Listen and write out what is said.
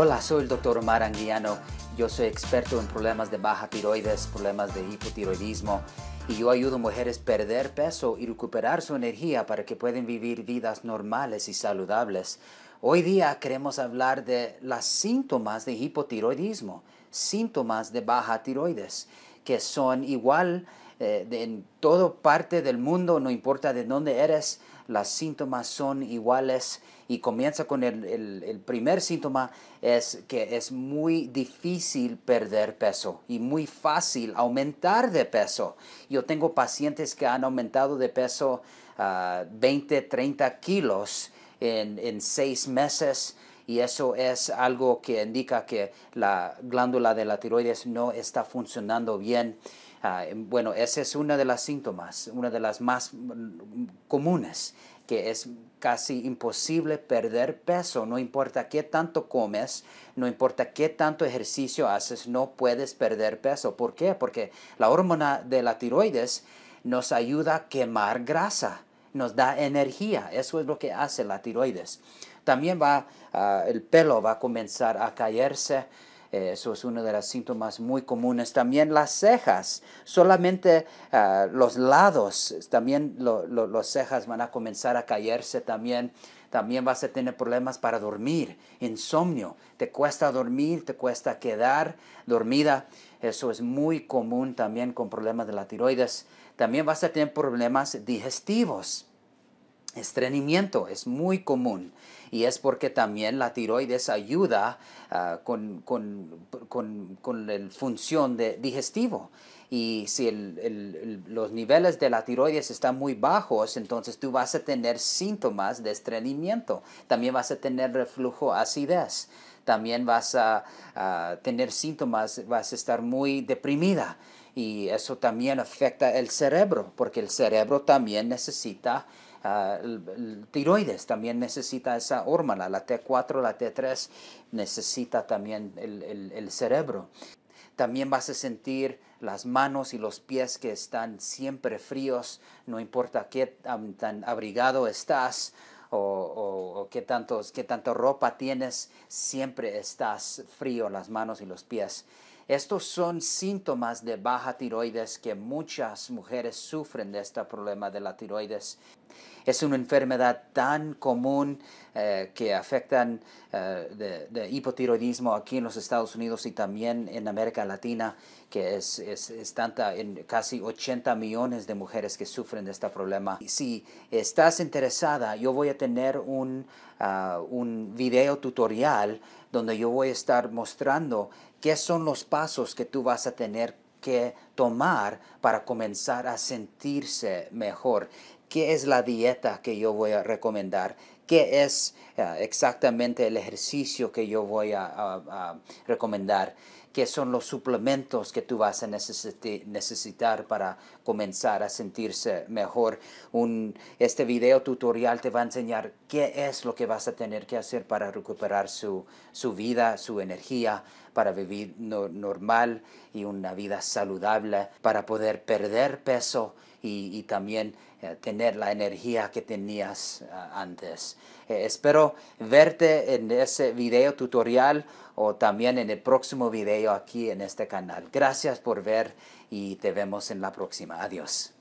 Hola, soy el Dr. Omar Anguiano. Yo soy experto en problemas de baja tiroides, problemas de hipotiroidismo, y yo ayudo a mujeres a perder peso y recuperar su energía para que puedan vivir vidas normales y saludables. Hoy día queremos hablar de los síntomas de hipotiroidismo, síntomas de baja tiroides, que son igual en toda parte del mundo, no importa de dónde eres, los síntomas son iguales. Y comienza con el primer síntoma, es que es muy difícil perder peso y muy fácil aumentar de peso. Yo tengo pacientes que han aumentado de peso 20, 30 kilos en 6 meses, y eso es algo que indica que la glándula de la tiroides no está funcionando bien. Bueno, ese es uno de los síntomas, una de las más comunes, que es casi imposible perder peso. No importa qué tanto comes, no importa qué tanto ejercicio haces, no puedes perder peso. ¿Por qué? Porque la hormona de la tiroides nos ayuda a quemar grasa, nos da energía. Eso es lo que hace la tiroides. También el pelo va a comenzar a caerse. Eso es uno de los síntomas muy comunes. También las cejas, solamente los lados, también las cejas van a comenzar a caerse también. También vas a tener problemas para dormir, insomnio. Te cuesta dormir, te cuesta quedar dormida. Eso es muy común también con problemas de la tiroides. También vas a tener problemas digestivos. Estreñimiento es muy común, y es porque también la tiroides ayuda con la función de digestivo. Y si los niveles de la tiroides están muy bajos, entonces tú vas a tener síntomas de estreñimiento. También vas a tener reflujo, acidez. También vas a tener síntomas, vas a estar muy deprimida. Y eso también afecta el cerebro, porque el cerebro también necesita tiroides, también necesita esa hormona, la T4, la T3, necesita también el cerebro. También vas a sentir las manos y los pies que están siempre fríos, no importa qué tan abrigado estás o qué tanta ropa tienes, siempre estás frío las manos y los pies. Estos son síntomas de baja tiroides, que muchas mujeres sufren de este problema de la tiroides. Es una enfermedad tan común que afectan de hipotiroidismo aquí en los Estados Unidos y también en América Latina, que es tanta, en casi 80 millones de mujeres que sufren de este problema. Y si estás interesada, yo voy a tener un video tutorial donde yo voy a estar mostrando qué son los pasos que tú vas a tener que tomar para comenzar a sentirse mejor. ¿Qué es la dieta que yo voy a recomendar? ¿Qué es exactamente el ejercicio que yo voy a recomendar? ¿Qué son los suplementos que tú vas a necesitar para comenzar a sentirse mejor? Este video tutorial te va a enseñar qué es lo que vas a tener que hacer para recuperar su vida, su energía, para vivir normal y una vida saludable, para poder perder peso y también tener la energía que tenías antes. Espero verte en ese video tutorial o también en el próximo video aquí en este canal. Gracias por ver y te vemos en la próxima. Adiós.